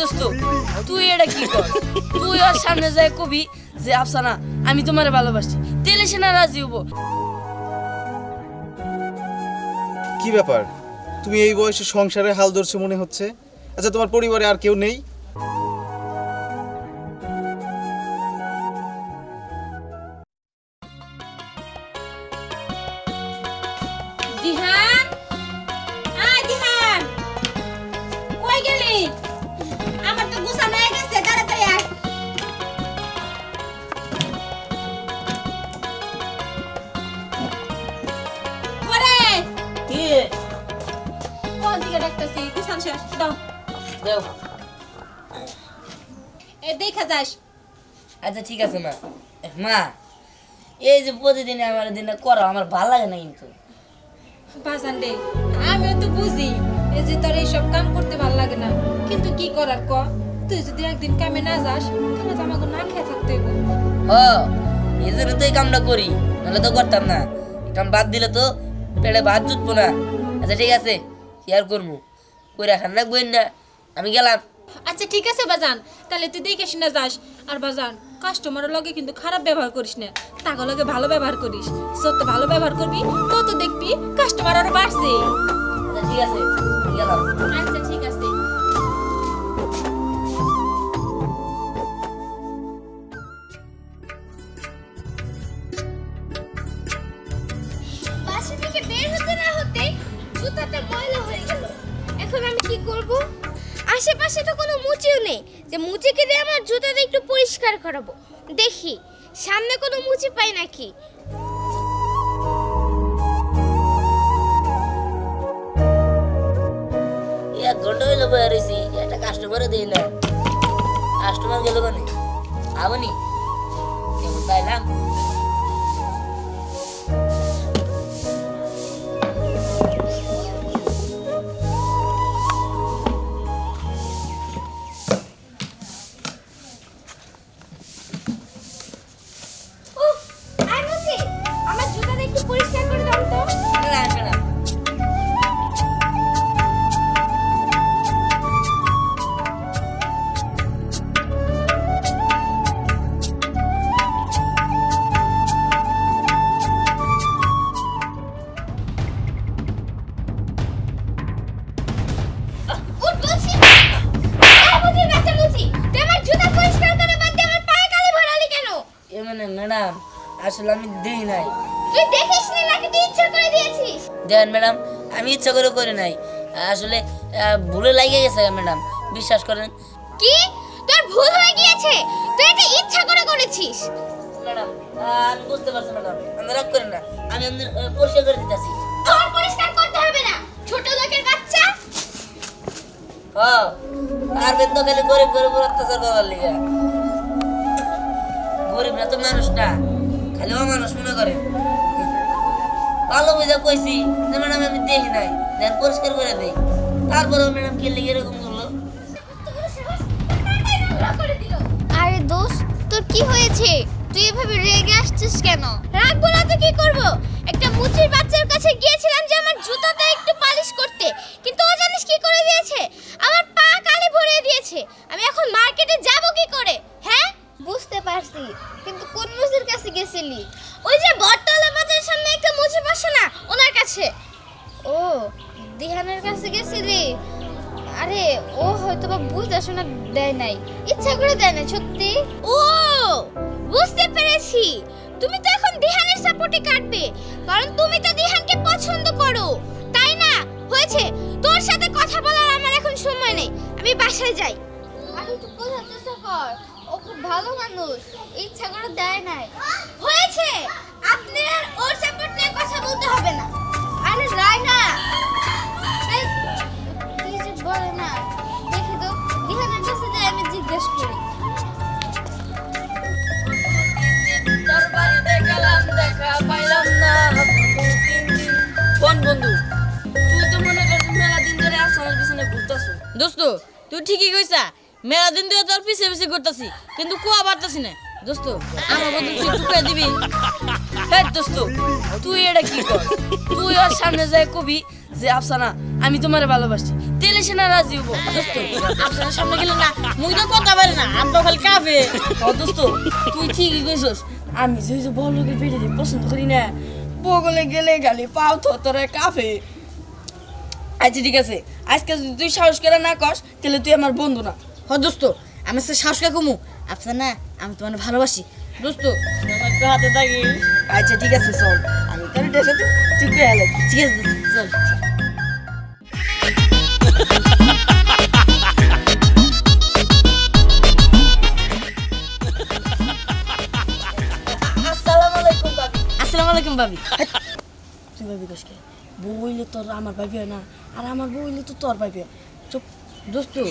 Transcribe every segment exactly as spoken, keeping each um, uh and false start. दोस्तों तू ये डकी कर तू यार सामने जाए को भी जे आप साना आमी तुम्हारे बालों बच्ची तेरे से नाराज़ी हो की व्यापार तुम यही बॉयस शौंकशरे हाल दौर से मुने होते हैं अच्छा तुम्हारे पौड़ी वाले यार क्यों नहीं अच्छा ठीक है सुना माँ ये जो पूरी दिन हमारे दिन कोरा हमारे बाला है नहीं तो बासंडे आमिर तो बुझी ये जो तेरे शब्द काम करते बाला है ना किंतु की कोरा को तू इस दिन दिन का मेना जाश तो ना तमा को ना कह सकते हो हाँ ये जो रुते काम ना कोरी ना तो करता ना कम बात दिला तो पहले बात जुट पुना अच्छा ठीक है से यार करूँ कोई रखना गुन আর বাজান কাস্টমার লগে কিন্তু খারাপ ব্যবহার করিস না তাগো লগে ভালো ব্যবহার করিস সত্য ভালো ব্যবহার করবি তো তো দেখবি কাস্টমার আর বাড়ছে ঠিক আছে গেলাম আচ্ছা ঠিক আছে বাসা থেকে বের হতে না হতে জুতাটা ময়লা হয়ে গেল এখন আমি কি করব আশেপাশে তো কোনো মুচিও নেই যে মুচিকে দিয়ে আমার জুতাটা একটু পরিষ্কার করাবো দেখি সামনে কোনো মুচি পাই নাকি ইয়া গন্ডল বেরিসি এটা কাস্টমারে দেই না কাস্টমার গেল কোনে আবনি কে বললাম ইচ্ছা করে করে নাই আসলে ভুলে লাগিয়ে গেছে ম্যাডাম বিশ্বাস করেন কি তোর ভুল হয়ে গিয়েছে তুই এটা ইচ্ছা করে করেছিস ম্যাডাম আমি বুঝতে পারছি ম্যাডাম আমি রাগ করি না আমি পরিষ্কার করে দিতেছি তোর পরিষ্কার করতে হবে না ছোট লোকের বাচ্চা হ্যাঁ আর বেদ খালি গরিব গরিব অত্যাচার করার লাগা গরিব না তো মানুষ না খালি ও মানুষ মনে করে ভালো বুঝা কইছি না ম্যাডাম আমি দেখি নাই দেন পরিষ্কার করে দেই তারপরে ম্যাডাম কে লিখে এরকম করলো আরে দোস্ত তোর কি হয়েছে তুই এভাবে রেগে আসছিস কেন রাগ বলা তো কি করব একটা মুচির বাচ্চার কাছে গিয়েছিলাম যে আমার জুতাটা একটু পলিশ করতে কিন্তু ও জানিস কি করে দিয়েছে আমার পা কালি ভরে দিয়েছে আমি এখন মার্কেটে যাব কি করে হ্যাঁ বুঝতে পারছি কিন্তু কোন মুচির কাছে গেছিলি ওই যে বটতলা বাজার সামনে একটা মুচি বসে না ওনার কাছে ও দিহানের কাছে গেছিলি আরে ও হয়তো বা বুঝা শোনা দেয় নাই ইচ্ছা করে দেয় না সত্যি ও বুঝতে পেরেছি তুমি তো এখন দিহানের সাপোর্টে কাটবে কারণ তুমি তো দিহানকে পছন্দ করো তাই না হয়েছে তোর সাথে কথা বলার আমার এখন সময় নেই আমি বাসায় যাই আরে তুই কোথা চেষ্টা কর ও খুব ভালো মানুষ ইচ্ছা করে দেয় নাই হয়েছে আপনি আর ওর সাপোর্ট নিয়ে কথা বলতে হবে না আরে রাইনা তুই যে বলে না দেখি তো দিহানের কাছে যাই আমি জিজ্ঞেস করি তোর বাড়িতে গেলাম দেখা পাইলাম না কোন বন্ধু তুই তো মনে করছিস মেলা দিন ধরে আমার পিছনে ঘুরতাছ দোস্ত তুই ঠিকই কইছা মেলা দিন ধরে তোর পিছে পিছে ঘুরতাছি কিন্তু কোয়া বাড়তাছি না दोस्तों आमा बंदूक की टुकड़े दी भी है दोस्तों तू ये डकी कर तू यार सामने जाए को भी जे आप साना आमी तुम्हारे बालों बच्ची দিলে সেনা রাজি হবো দোস্ত আপনার সামনে গেলে না মুই তো কথা বলে না আম তো খালি কাবে ও দোস্ত তুই ঠিকই কইছস আমি যে যে বড় লোকের পেটে দি পছন্দ করি না বগলে গেলে গালি পাও তো তোরে কাবে আচ্ছা ঠিক আছে আজকে যদি তুই সাহস করে না কস তাহলে তুই আমার বন্ধু না হ দোস্ত আমি সে সাহস কা কমু আপনা না আমি তো তোমারে ভালোবাসি দোস্ত আমার তো হাতে দাগি আচ্ছা ঠিক আছে চল আমি তোরে দেশে ঠিক হয়ে গেল ঠিক আছে চল Babi, tu babi kau sekarang. Boleh tu ramah babi ana, ramah boleh tu tor babi. Cuk, dostu,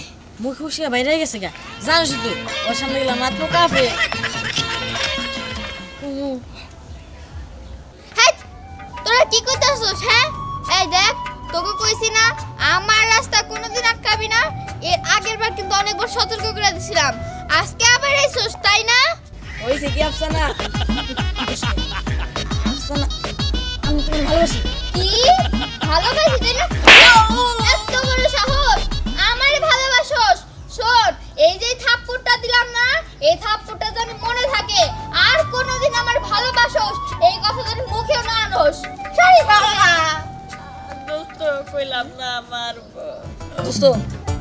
muka usia bayi lagi sekarang. Zaman itu, orang ni lama tu kafe. Hei, tu nak kiko tak sos, heh? Eh, dek, tu kau kau isi na, amar rasta kuno di nak kabi na. Eh, akhir bar kita orang ekor shotter kau kira disiram. Aske apa ni sos, tay na? Oi, sekian apa na? Sana, am tu halusi. Ki? Halusi tu na? Esto baru sahos. Amari halusi sahos. Short. Eje thap putta dilam na. E thap putta tu ni mone thake. Ar kono di na amar halusi sahos. Eko tu ni mukhyo na anos. Shari baba. Dosto koi lam na amar. Dosto,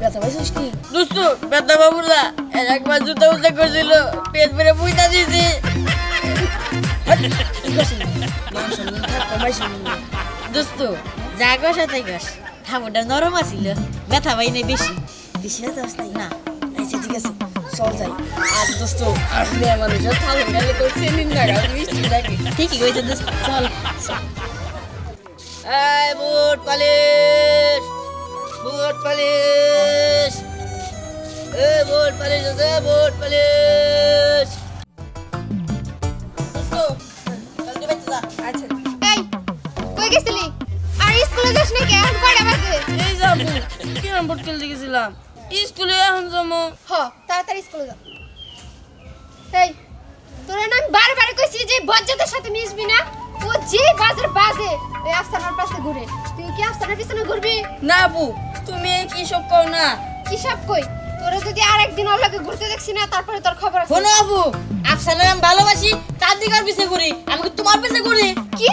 beta bawa sahos ki. Dosto, beta bawa mula. Enak baju tu tu kau silo. Pet beri puita di sini. दोस्तों जागो शायद इगश था वो डर normal seal मैं था वही नहीं बिशी बिशी तो उसने ना ऐसे दिखे सोच आई आज दोस्तों मैं हमारे जो था वो मेरे को सेम ही ना कर बिशी लगी ठीक ही कोई तो दोस्तों चल आह बूट पलिश बूट पलिश आह बूट पलिश आह बूट पलिश अच्छा भाई कोई कैसे ली आरे स्कूल जाने के क्या हम कोई डबल से नहीं जाऊँ क्यों हम बोट के लिए किसी लाम स्कूल या हम जाऊँ हाँ ताता स्कूल जा भाई तूने ना बार बार कोई चीज़ बहुत ज़्यादा शादी मिस भी ना वो जी बाज़र बाज़े आप सरनार पास से घुरे तू क्या आप सरनार पास से घुर भी ना बू तुम्हें किशोप को ना किशोप कोई তোরা যদি আরেকদিন ওলাকে ঘুরতে দেখছিনা তারপরে তোর খবর আছে বলো বাবু আপসালে আমি ভালোবাসি তার দিকার পিছে ঘুরি আমি কি তোমার পিছে ঘুরি কি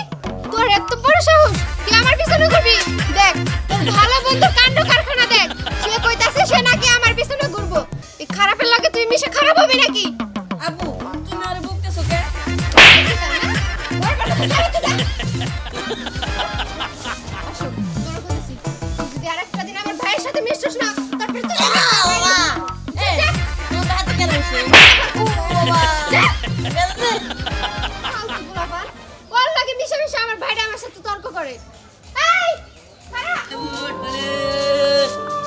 তোর এত বড় সাহস তুই আমার পিছনে ঘুরবি দেখ তোর ভালো বন্ধু কাণ্ড কারখানা দেখ সে কইতাছে সে নাকি আমার পিছনে ঘুরবো এই খারাপের লাগে তুই মিশে খারাপ হবে নাকি আবু তুমি আরে বকতেছো কে ওর কথা তো জানো তো আসুন তোর কথাছি যদি আরেকটা দিন আমার ভাইয়ের সাথে মিশছস না তারপরে তো Hey, para. Boot police,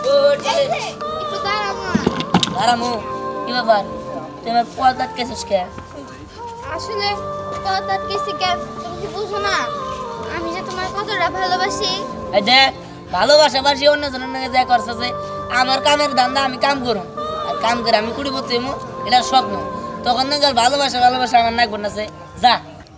boot police. इतना दारा मुँह. दारा मुँह. ये बार. तेरे पाँच दस कैसे उसके? आशुले पाँच दस कैसे क्या? तुम क्यों पूछो ना? आमिर जी तुम्हारे को तो रफ़ालो बसी. अरे भालो बस बसी और ना सुनने के लिए कर्स से. आमर काम एक धंधा आमिर काम करूं. और काम कर आमिर कुड़ी बोलते हैं मो. इधर शौक मो. तो कन्ने कर भालो बस भालो बस आमर ना करने से. जा.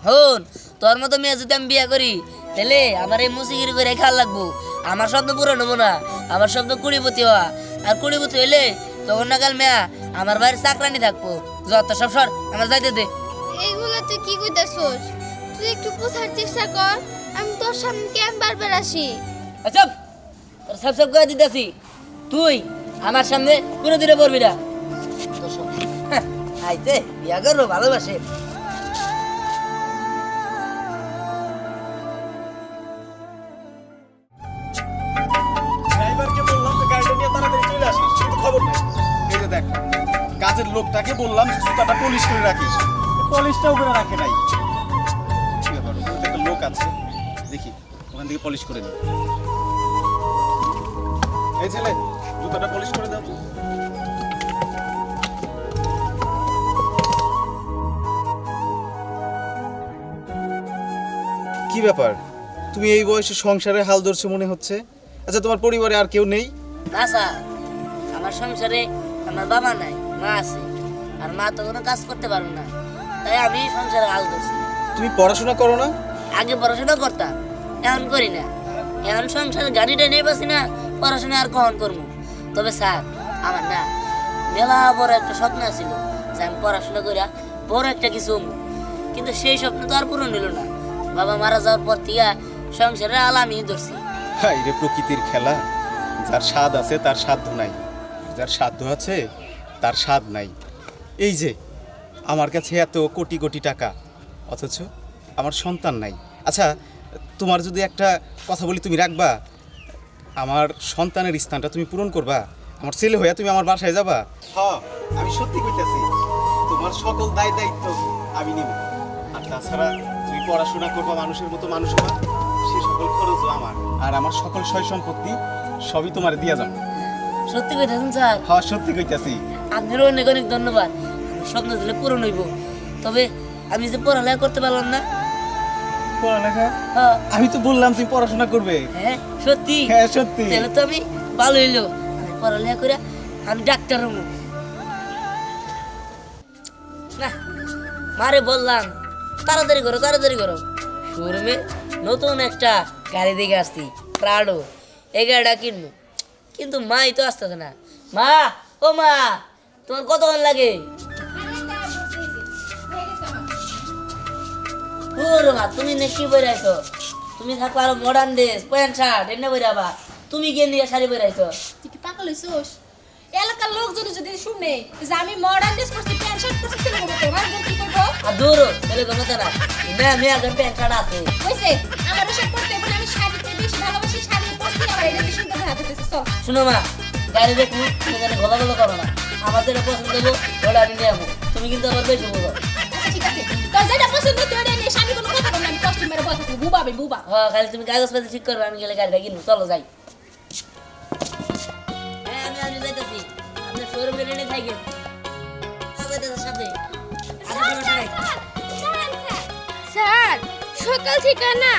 होन. तो और मो तो मैं जितने बिया करी. তেলে আমার এই মুসিগিরি করে খাল লাগবো আমার শব্দ পুরো নেব না আমার শব্দ কুড়িপতি হওয়া আর কুড়িপতি হইলে তখন নাগাল মেয়া আমার বাড়ির চাকরানি থাকবো যত সব সর আমার যাইতে দে এইগুলো তুই কি কইতাছস তুই একটু বোঝার চেষ্টা কর আমি তোর সামনে কেন বারবার আসি আচ্ছা তোর সব সব কই দিতাছি তুই আমার সামনে কোনো দিনে পড়বি না তোর সব আইতে বিয়া করো ভালোবাসে লোকটাকে বললাম সুতাটা পলিশ করে রাখিস পলিশটা উপরে রাখে নাই একটা লোক আছে দেখি ওখান থেকে পলিশ করে নি এই ছেলে জুতাটা পলিশ করে দাও কি ব্যাপার তুমি এই বয়সে সংসারে হাল ধরছো মনে হচ্ছে আচ্ছা তোমার পরিবারে আর কেউ নেই না স্যার আমার সংসারে আমার বাবা নাই মা আছে আর মা তো কোনো কাজ করতে পারো না তাই আমি সংসারে হাল ধরছি তুমি পড়াশোনা করো না আগে পড়াশোনা করতাম এখন করি না এখন সংসারে গাড়িটা নিয়ে বসি না পড়াশোনা আর কোন করব তবে স্যার আমার না মেলা বড় একটা স্বপ্ন ছিল যে আমি পড়াশোনা করে বড় একটা কিছু কিন্তু সেই স্বপ্ন তো আর পূরণ হলো না বাবা মারা যাওয়ার পর টিয়া সংসারে আলামি ধরছি হায় রে প্রকৃতির খেলা যার স্বাদ আছে তার সাধ্য নাই যার সাধ্য আছে তার স্বাদ নাই এই যে আমার কাছে এত কোটি কোটি টাকা অথচ আমার সন্তান নাই আচ্ছা তোমার যদি একটা কথা বলি তুমি রাখবা আমার সন্তানের স্থানটা তুমি পূরণ করবা আমার ছেলে হইয়া তুমি আমার বাসায় যাবা হ্যাঁ আমি সত্যি কইতাছি তোমার সকল দায় দায়িত্ব আমি নিব আর তাছাড়া তুমি পড়াশোনা করবা মানুষের মতো মানুষ হবা সেই সকল খরচও আমার আর আমার সকল সয় সম্পত্তি সবই তোমার দিয়া যাবে সত্যি কইতাছেন স্যার হ্যাঁ সত্যি কইতাছি আপনার অনেক অনেক ধন্যবাদ স্বপ্ন দিলে পূরণ হইব তবে আমি যে পড়ালেখা করতে পারলাম না পড়ালেখা হ্যাঁ আমি তো বললাম তুমি পড়াশোনা করবে হ্যাঁ সত্যি হ্যাঁ সত্যি তাহলে তো আমি ভালো হইলো আমি পড়ালেখা করে আমি ডাক্তার হব না মারে বললাম তাড়াতাড়ি করো তাড়াতাড়ি করো শোরুমে নতুন একটা গাড়ি দেখে আসছি প্রাডো এই গাড়িটা কিনবো কিন্তু মাই তো আসতেছে না মা ও মা তোমার কতক্ষণ লাগে তুমি নাকি বেড়াইছো তুমি থাকো আরো মডার্ন ড্রেস প্যান্ট শার্ট এনে বেড়াবা তুমি গিয়ে নিয়ে শাড়ি বেড়াইছো তুই কি পাগল হইছস এলাকার লোকজন যদি শুনে যে আমি মডার্ন ড্রেস পরছি প্যান্ট শার্ট পরছি তাহলে তোমার বন্ধু করব আর দূর তাহলে গো না না না আমি আগে প্যান্ট শার্ট আছে কইছে আমার সব পড়তে বলে আমি শাড়িতে বেশি ভালোবাসি শাড়ি পরছি আর এটা বেশি সুন্দর লাগতেছস শুনো মা গাড়ি দেখো তুমি যেন গলা গলা করো না আমাদের পছন্দ হলো ওটা আমি নিয়ে আসবো তুমি কিন্তু আমার বেশি বলো ঠিক আছে তো যেটা পছন্দ তোরে নিয়ে শাড়ি কোনো কথা বললাম কাস্টমার বলতে বুবা বে বুবা হ্যাঁ খালি তুমি কাগজপত্র ঠিক করবে আমি গেলে গাড়িটা কিনবো চলো যাই হ্যাঁ আমি আমি যাইতেছি আমরা শোরুমে রেডি থাকি সবাই তার সাথে স্যার সকাল থেকে না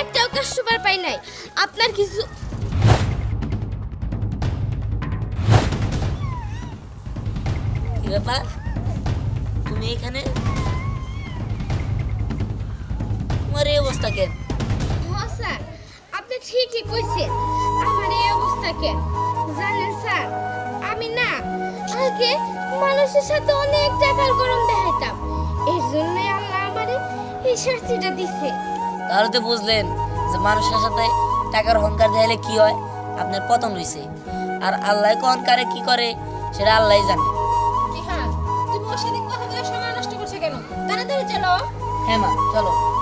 একটাও কাস্টমার পাই নাই আপনার কিছু কি ব্যাপার তুমি এখানে আমার এই অবস্থা কেন হ্যাঁ স্যার আপনি ঠিকই কইছেন আমার এই অবস্থা কেন জানেন স্যার আমি না আগে মানুষের সাথে অনেক টাকার গরম দেখাইতাম এর জন্য আল্লাহ আমারে এই শাস্তিটা দিয়েছে তাহলে তো বুঝলেন যে মানুষের সাথে টাকার অহংকার দেখাইলে কি হয় আপনার পতন হইছে আর আল্লাহ কোন কারে কি করে সেটা আল্লাহই জানে হ্যাঁ তুমি ওর সাথে কথা বলে সময় নষ্ট করছো কেন তাড়াতাড়ি চলো হ্যাঁ মা চলো